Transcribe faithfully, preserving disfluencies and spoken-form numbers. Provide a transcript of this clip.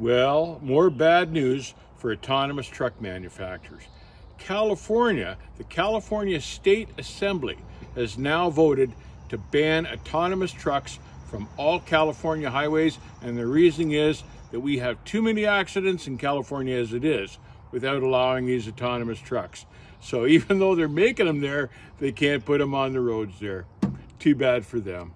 Well, more bad news for autonomous truck manufacturers. California, the California State Assembly has now voted to ban autonomous trucks from all California highways, and the reason is that we have too many accidents in California as it is without allowing these autonomous trucks. So even though they're making them there, they can't put them on the roads there. Too bad for them.